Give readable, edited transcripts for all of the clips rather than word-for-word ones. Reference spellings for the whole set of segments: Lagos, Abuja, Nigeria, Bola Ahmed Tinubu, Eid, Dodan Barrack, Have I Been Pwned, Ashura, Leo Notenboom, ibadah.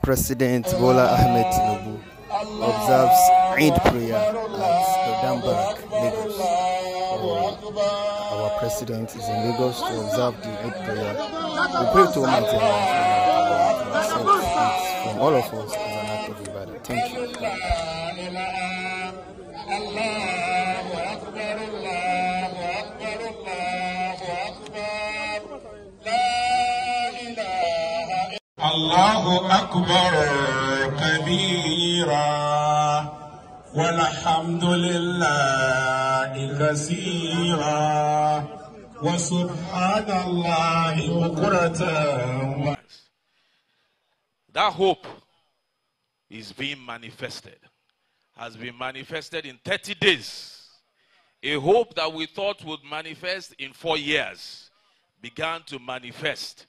President Bola Ahmed Tinubu observes Eid prayer at Dodan Barrack, Lagos. Our president is in Lagos to observe the Eid prayer. We pray to Almighty Allah from all of us as an act of ibadah. Thank you. Allahu Akbar kabira walhamdulillahi kaseera wa subhanallahi bukratan. That hope is being manifested, has been manifested in 30 days. A hope that we thought would manifest in 4 years began to manifest.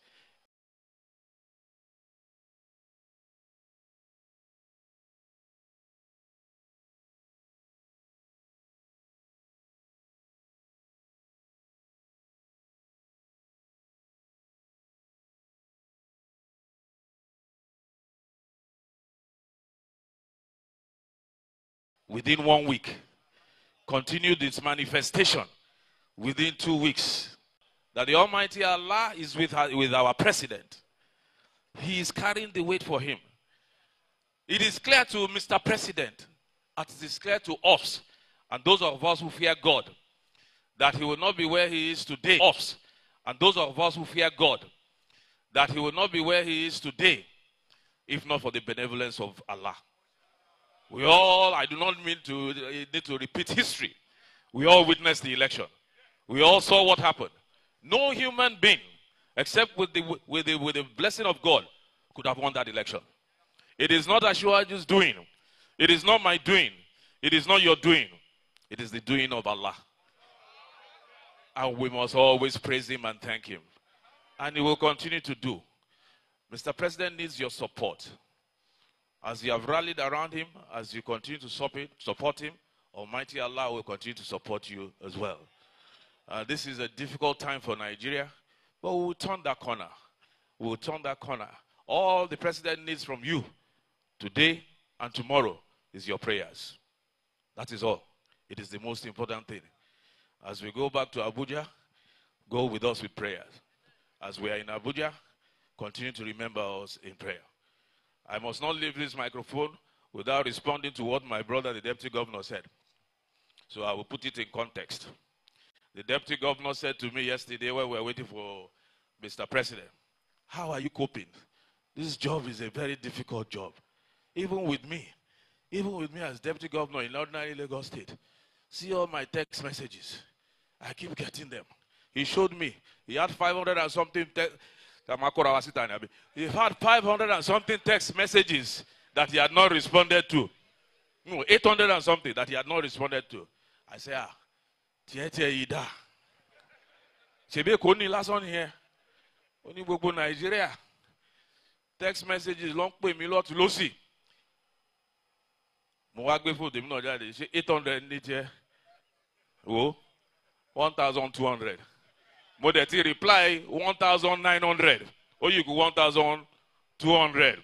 Within 1 week, continued its manifestation within 2 weeks. That the Almighty Allah is with our president. He is carrying the weight for him. It is clear to Mr. President, as it is clear to us, and those of us who fear God, that he will not be where he is today. Us, and those of us who fear God, that he will not be where he is today, if not for the benevolence of Allah. We all, I do not mean to need to repeat history. We all witnessed the election. We all saw what happened. No human being, except with the blessing of God, could have won that election. It is not Ashura's doing. It is not my doing. It is not your doing. It is the doing of Allah. And we must always praise him and thank him. And he will continue to do. Mr. President needs your support. As you have rallied around him, as you continue to support him, Almighty Allah will continue to support you as well. This is a difficult time for Nigeria, but we will turn that corner. We will turn that corner. All the president needs from you today and tomorrow is your prayers. That is all. It is the most important thing. As we go back to Abuja, go with us with prayers. As we are in Abuja, continue to remember us in prayer. I must not leave this microphone without responding to what my brother, the deputy governor, said. So I will put it in context. The deputy governor said to me yesterday when we were waiting for Mr. President, how are you coping? This job is a very difficult job. Even with me as deputy governor in ordinary Lagos State, see all my text messages. I keep getting them. He showed me. He had 500 and something text. He had 500 and something text messages that he had not responded to. No, 800 and something that he had not responded to. I said, Chebe Koni last on here. Oni gbogbo Nigeria. Text messages long pay me lot losi. Mo wa gbe phone dem na jade se 800 ni je. Wo 1200. But that he reply 1,900. Or you go 1,200.